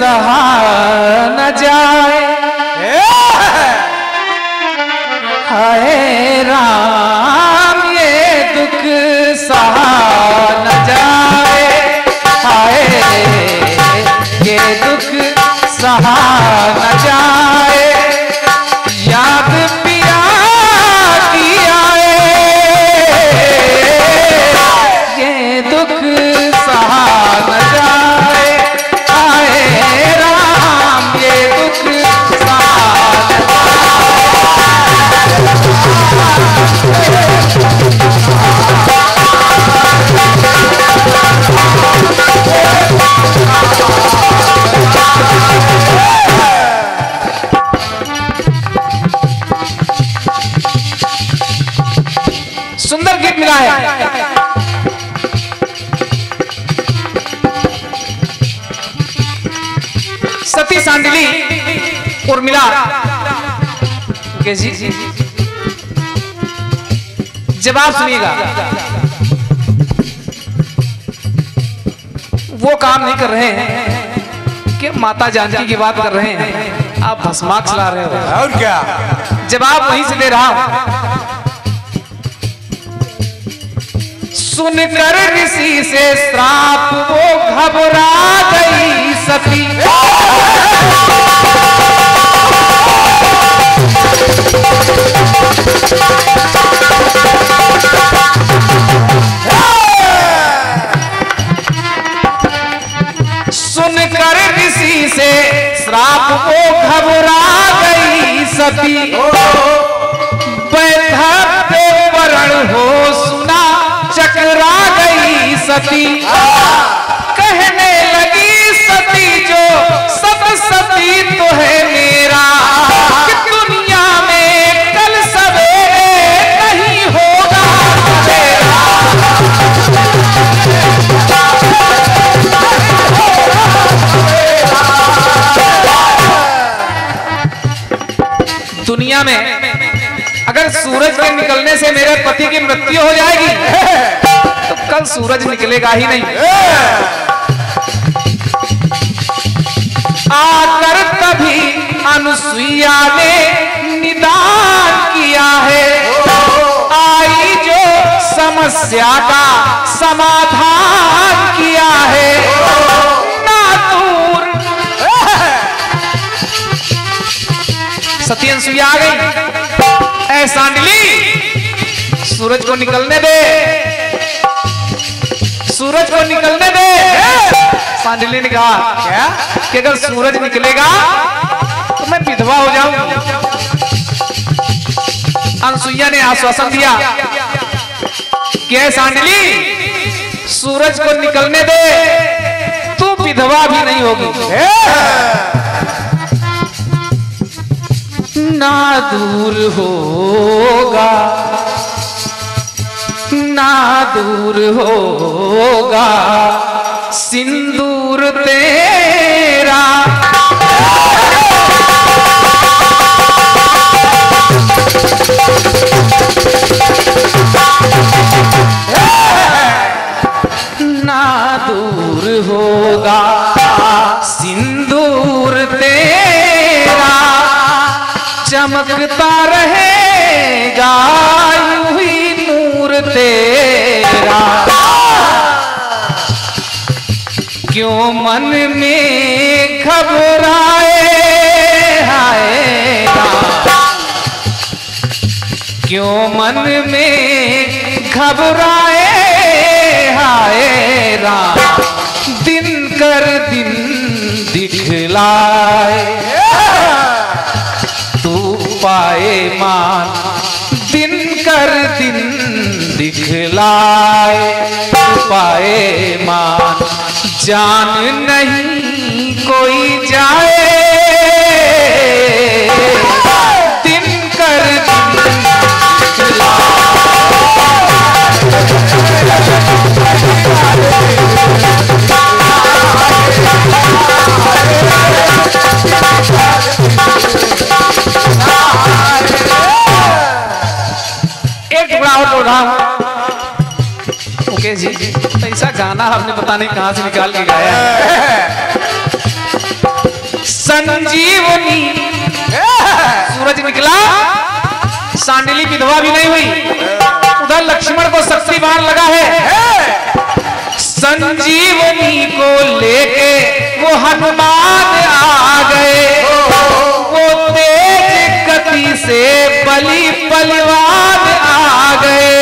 सहा न जाए। हाय राम ये दुख सहा न जाए, हाय ये दुख सहा न जाए। याद पिया की आए, ये दुख सहा न जाए। सुंदर गीत मिला है। सती सांडिली उर्मिला के जी जवाब सुनिएगा। वो काम नहीं कर रहे हैं कि माता जानकी की बात कर रहे हैं, आप भस्माक्ष ला रहे हो और क्या। जवाब वहीं से दे रहा। सुनकर ऋषि से श्राप वो घबरा गई सती। सुनकर ऋषि से श्राप को घबरा गई सती। बैठक वरण हो सुना चकरा गई सती। कहने लगी सती जो सब सती तो है मेरा, दुनिया में अगर सूरज के निकलने से मेरे पति की मृत्यु हो जाएगी तो कल सूरज निकलेगा ही नहीं। आकर तभी अनुसुईया ने निदान किया है, आई जो समस्या का समाधान किया है। सती अनुसुईया आ गई, ऐ सांडली सूरज को निकलने दे, सूरज को निकलने दे। सांडली ने कहा क्या कि अगर सूरज निकलेगा तो मैं विधवा हो जाऊंगी। अनुसुईया ने आश्वासन दिया कि ऐ सांडली सूरज को निकलने दे, तू विधवा भी नहीं होगी। ना दूर होगा, ना दूर होगा सिंदूर तेरा। ना दूर होगा सिंदूर तेरा, चमकता रहेगा यूं ही नूर तेरा। क्यों मन में घबराए हाय राम, क्यों मन में घबराए हाय राम। दिन कर दिन दिखलाए पाए मान, दिन कर दिन दिखलाए पाए मान। जान नहीं कोई जाए, दिन कर दिन दिखलाए। ओके जी, ऐसा गाना हमने पता नहीं कहां से निकाल के गाया। संजीवनी सूरज निकला, सांडिली विधवा भी नहीं हुई, उधर लक्ष्मण को शक्ति बाण लगा है। संजीवनी को लेके वो हनुमान आ गए, वो तेज गति से बलि बलवान आ गए।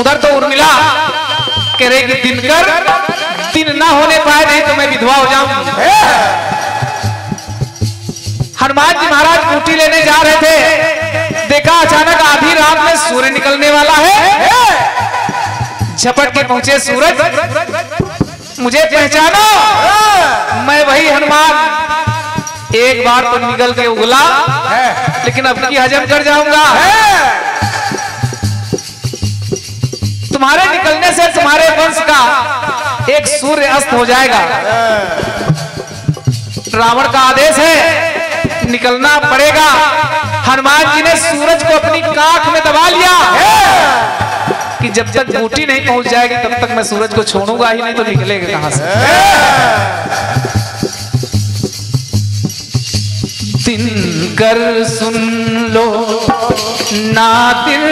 उधर तो उर्मिला कह रही कि दिनकर दिन ना होने पाए, नहीं तो मैं विधवा हो जाऊंगी। हनुमान जी महाराज बूटी लेने जा रहे थे, देखा अचानक आधी रात में सूर्य निकलने वाला है। झपट के पहुंचे, सूरज मुझे पहचानो, मैं वही हनुमान। एक बार तो निकल के उगला, लेकिन अब की हजम कर जाऊंगा। तुम्हारे निकलने से तुम्हारे वंश का एक सूर्य अस्त हो जाएगा। रावण का आदेश है, निकलना पड़ेगा। हनुमान जी ने सूरज को अपनी काख में दबा लिया कि जब तक बूटी नहीं पहुंच जाएगी तब तक मैं सूरज को छोड़ूंगा ही नहीं, तो निकलेगा कहां से। दिनकर सुन लो ना, दिल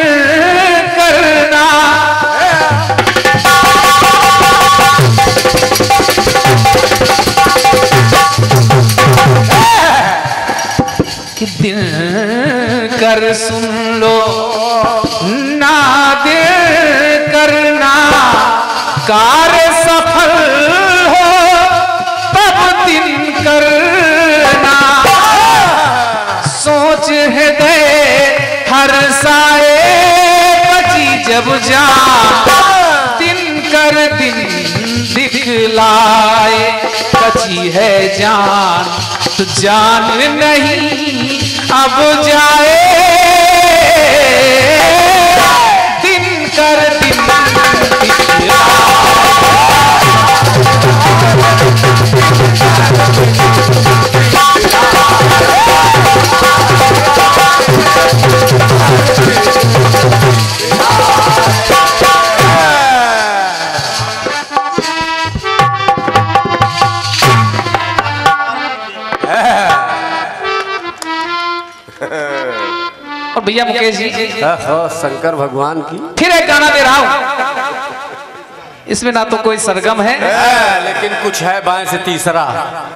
करना कि दिल कर सुन लो ना, दिल करना कार्य सफल हो तब दिन करना। सोच है दे हर साए बची जब जा, दिन कर दिन दिखलाए बची है जान, तो जान नहीं अब जाए। दिन कर दिन भैया मुकेश जी, शंकर भगवान की फिर एक गाना दे रहा हूं। इसमें ना तो कोई सरगम है, लेकिन कुछ है बाएं से तीसरा।